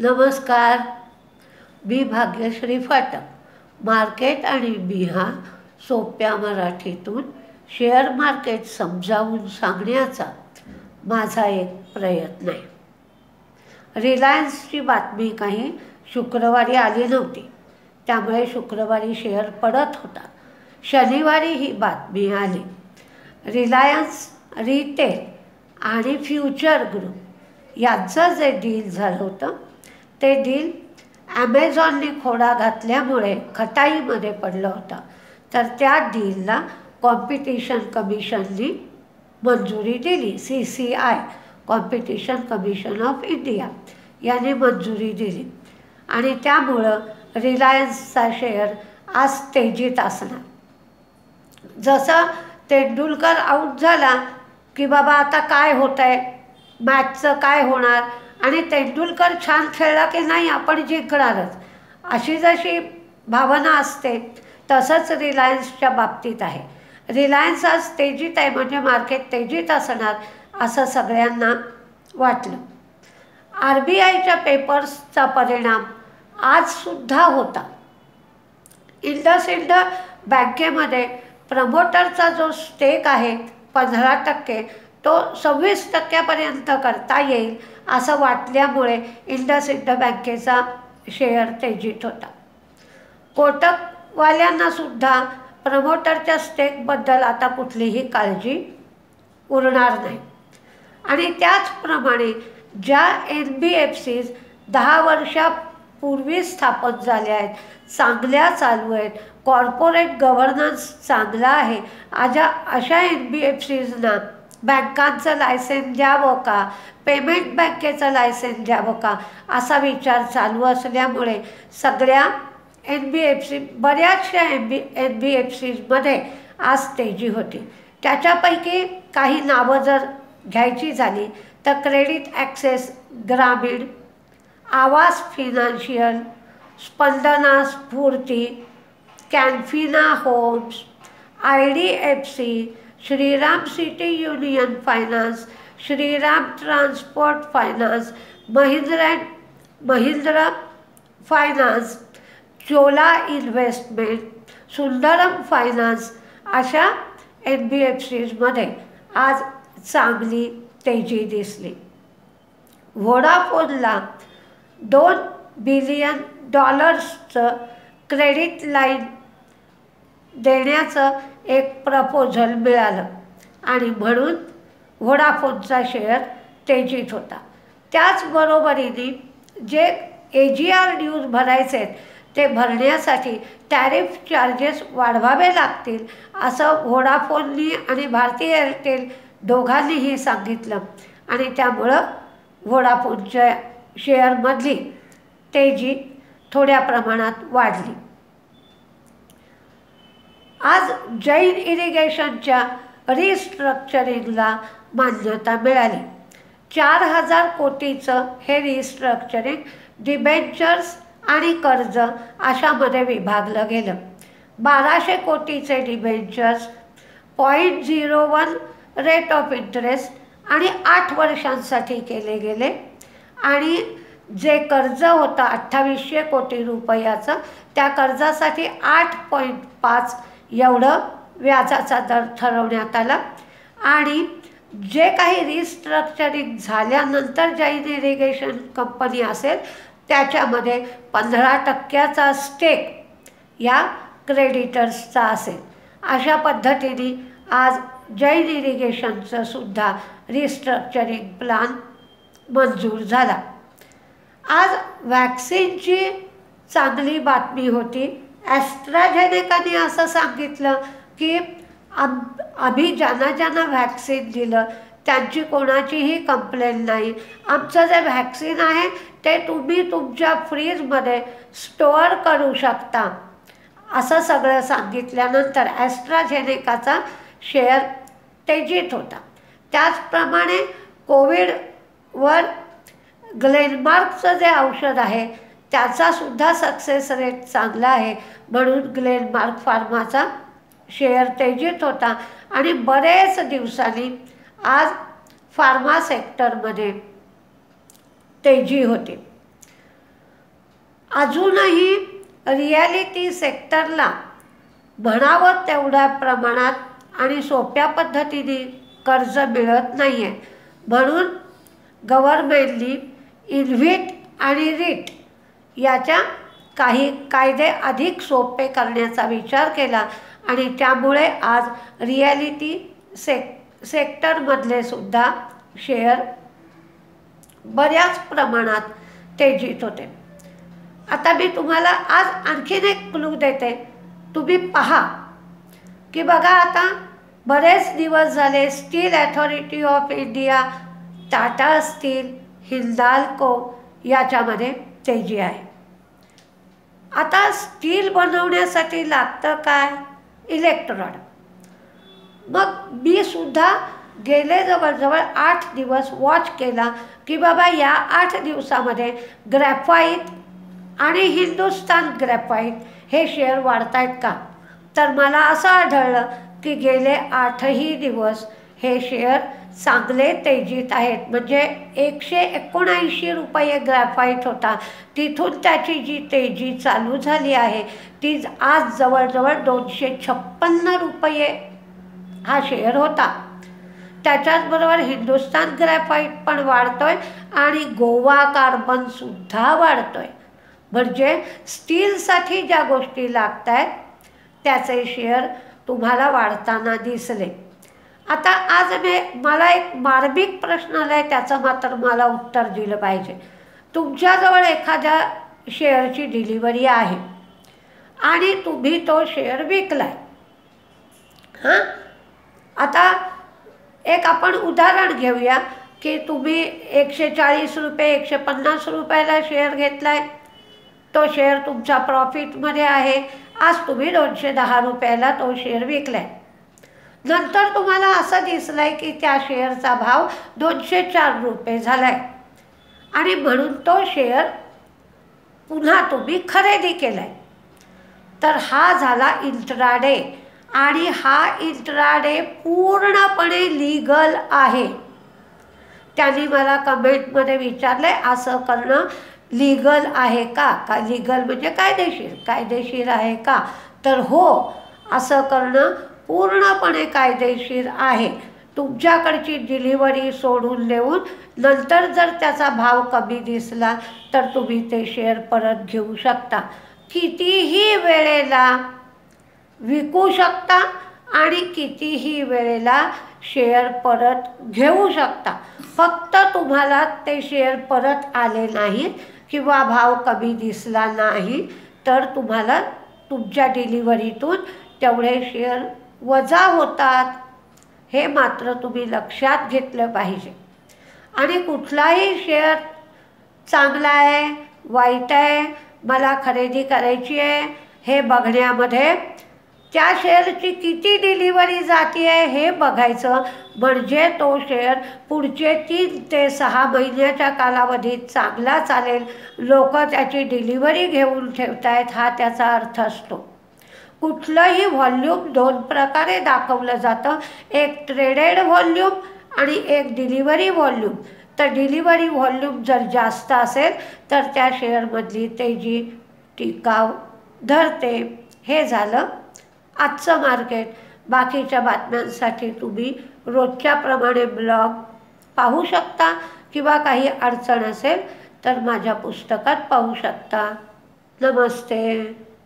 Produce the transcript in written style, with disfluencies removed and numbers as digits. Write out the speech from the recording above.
नमस्कार, मी भाग्यश्री फाटक मार्केट आणि मी हा सोप्या मराठीतून शेअर मार्केट समजावून सांगण्याचा माझा एक प्रयत्न आहे। रिलायन्सची बातमी काही शुक्रवारी आली नव्हती, त्यामुळे शुक्रवारी शेअर पडत होता। शनिवारी ही बातमी आली। रिलायन्स रिटेल आणि फ्यूचर ग्रुप यांचं जे डील झालं होतं ते डील ॲमेझॉनने खोडा घातल्यामुळे खटाईमध्ये पडलं होतं, तर त्या डीलला कॉम्पिटिशन कमिशनने मंजुरी दिली। CCI competition commission of India याने मंजुरी दिली आणि त्यामुळं रिलायन्सचा शेअर आज तेजीत असणार। जसं तेंडुलकर आउट झाला की बाबा आता काय होत आहे, मॅचचं काय होणार, आणि तेंडुलकर छान खेळला की नाही आपण जिंकणारच, अशी जशी भावना असते तसंच रिलायन्सच्या बाबतीत आहे। रिलायन्स आज तेजीत आहे म्हणजे मार्केट तेजीत असणार असं सगळ्यांना वाटलं। आरबीआयच्या पेपर्सचा परिणाम आजसुद्धा होता। इंडसइंड बँकेमध्ये प्रमोटरचा जो स्टेक आहे 15% तो 26% करता येईल असं वाटल्यामुळे इंडसइंड बँकेचा शेअर तेजीत होता। कोटकवाल्यांनासुद्धा प्रमोटरच्या स्टेकबद्दल आता कुठलीही काळजी उरणार नाही। आणि त्याचप्रमाणे ज्या NBFCs 10 वर्षापूर्वी स्थापन झाल्या आहेत, चांगल्या चालू आहेत, कॉर्पोरेट गव्हर्नन्स चांगला आहे, अशा NBFCsना बँकांचं लायसेन्स द्यावं का, पेमेंट बँकेचं लायसेन्स द्यावं का असा विचार चालू असल्यामुळे सगळ्या बऱ्याचशा एन बी एफ सीमध्ये आज तेजी होती। त्याच्यापैकी काही नावं जर घ्यायची झाली तर credit access, Gramin Awas financial, Spandana, Sphoorty, Canfin homes, IDFC, Shriram city union finance, Shriram transport finance, Mahindra and Mahindra finance, Chola investment, Sundaram finance अशा NBFCsमध्ये आज चांगली तेजी दिसली। व्होडाफोनला $2 बिलियन क्रेडिट लाईन देण्याचं एक प्रपोजल मिळालं आणि म्हणून व्होडाफोनचा शेअर तेजीत होता। त्याचबरोबरीने जे EGR ड्यूज भरायचे ते भरण्यासाठी टॅरिफ चार्जेस वाढवावे लागतील असं व्होडाफोननी आणि भारती एअरटेल दोघांनीही सांगितलं आणि त्यामुळं व्होडाफोनच्या शेअरमधली तेजी थोड्या प्रमाणात वाढली। आज जैन इरिगेशनच्या रिस्ट्रक्चरिंगला मान्यता मिळाली। 4,000 कोटीचं हे रिस्ट्रक्चरिंग डिबेंचर्स आणि कर्ज अशामध्ये विभागलं गेलं। 1200 कोटीचे डिबेंचर्स 0.01 रेट ऑफ इंटरेस्ट आणि 8 वर्षांसाठी केले गेले आणि जे कर्ज होतं 2800 कोटी रुपयाचं त्या कर्जासाठी 8.5 एवढं व्याजाचा दर ठरवण्यात आला। आणि जे काही रिस्ट्रक्चरिंग झाल्यानंतर जैन इरिगेशन कंपनी असेल त्याच्यामध्ये 15%चा स्टेक या क्रेडिटर्सचा असेल। अशा पद्धतीने आज जैन इरिगेशनचं सुद्धा रिस्ट्रक्चरिंग प्लॅन मंजूर झाला। आज वॅक्सिनची चांगली बातमी होती। अस्ट्राझेनेकाने असं सांगितलं की आम्ही ज्यांना ज्यांना व्हॅक्सिन दिलं त्यांची कोणाचीही कंप्लेंट नाही, आमचं जे व्हॅक्सिन आहे ते तुम्ही तुमच्या फ्रीजमध्ये स्टोअर करू शकता असं सगळं सांगितल्यानंतर ॲस्ट्राझेनेकाचा शेअर तेजीत होता। त्याचप्रमाणे कोविडवर ग्लेनमार्कचं जे औषध आहे त्याचासुद्धा सक्सेस रेट चांगला आहे म्हणून ग्लेनमार्क फार्माचा शेअर तेजीत होता आणि बरेच दिवसांनी आज फार्मा सेक्टरमध्ये तेजी होती। अजूनही रिॲलिटी सेक्टरला म्हणावं तेवढ्या प्रमाणात आणि सोप्या पद्धतीने कर्ज मिळत नाही आहे, म्हणून गव्हर्नमेंटनी इनव्हिट आणि रिट याच्या काही कायदे अधिक सोपे करण्याचा विचार केला आणि त्यामुळे आज रिॲलिटी सेक्टरमधले सुद्धा शेअर बऱ्याच प्रमाणात तेजीत होते। आता मी तुम्हाला आज आणखीन एक क्लू देते, तुम्ही पहा की बघा आता बरेच दिवस झाले steel authority of India, Tata steel, Hindalco याच्यामध्ये तेजी आहे। आता स्टील बनवण्यासाठी लागतं काय? इलेक्ट्रोड। मग मी सुद्धा गेले जवळजवळ 8 दिवस वॉच केला की बाबा या 8 दिवसामध्ये ग्रॅफाईट आणि हिंदुस्तान ग्रॅफाईट हे शेअर वाढतायत का, तर मला असं आढळलं की गेले 8 दिवस हे शेअर चांगले तेजीत आहेत। म्हणजे 179 रुपये ग्रॅफाईट होता, तिथून त्याची जी तेजी चालू झाली आहे ती आज जवळजवळ 256 रुपये हा शेअर होता। त्याच्याचबरोबर हिंदुस्तान ग्रॅफाईट पण वाढतोय आणि गोवा कार्बनसुद्धा वाढतोय। म्हणजे स्टीलसाठी ज्या गोष्टी लागत आहेत त्याचे शेअर तुम्हाला वाढताना दिसले। आता आज मला एक मार्मिक प्रश्न आला आहे, त्याचं मात्र मला उत्तर दिलं पाहिजे। तुमच्याजवळ एखाद्या शेअरची डिलिव्हरी आहे आणि तुम्ही तो शेअर विकलाय, हां, आता एक आपण उदाहरण घेऊया की तुम्ही 140 रुपये 150 रुपयाला शेअर घेतलाय, तो शेअर तुमचा प्रॉफिटमध्ये आहे, आज तुम्ही 210 रुपयाला तो शेअर विकलाय। नंतर तुम्हाला असं दिसलं आहे की त्या शेअरचा भाव 204 रुपये झाला आहे आणि म्हणून तो शेअर पुन्हा तुम्ही खरेदी केला आहे। तर हा झाला इंट्राडे आणि हा इंट्राडे पूर्णपणे लीगल आहे। त्यांनी मला कमेंटमध्ये विचारलं आहे असं करणं लीगल आहे का, का लीगल म्हणजे कायदेशीर आहे का, तर हो, असं करणं पूर्णपणे कायदेशीर आहे। तुमच्याकडची डिलिव्हरी सोडून देऊन नंतर जर त्याचा भाव कमी दिसला तर तुम्ही ते शेअर परत घेऊ शकता, कितीही वेळेला विकू शकता आणि कितीही वेळेला शेअर परत घेऊ शकता। फक्त तुम्हाला ते शेअर परत आले नाहीत किंवा भाव कमी दिसला नाही तर तुम्हाला तुमच्या डिलिव्हरीतून तेवढे शेअर वजा होतात, हे मात्र तुम्ही लक्षात घेतलं पाहिजे। आणि कुठलाही शेअर चांगला आहे वाईट आहे मला खरेदी करायची आहे हे बघण्यामध्ये त्या शेअरची किती डिलिव्हरी जाते आहे हे बघायचं, म्हणजे तो शेअर पुढचे 3 ते 6 महिन्याच्या कालावधीत चांगला चालेल, लोक त्याची डिलिव्हरी घेऊन ठेवतायत हा त्याचा अर्थ असतो। कुठलंही व्हॉल्यूम 2 प्रकारे दाखवलं जातं, एक ट्रेडेड व्हॉल्यूम आणि एक डिलिव्हरी व्हॉल्यूम। तर डिलिव्हरी व्हॉल्यूम जर जास्त असेल तर त्या शेअरमधली तेजी टिकाव धरते। हे झालं आजचं मार्केट। बाकीच्या बातम्यांसाठी तुम्ही रोजच्याप्रमाणे ब्लॉग पाहू शकता किंवा काही अडचण असेल तर माझ्या पुस्तकात पाहू शकता। नमस्ते।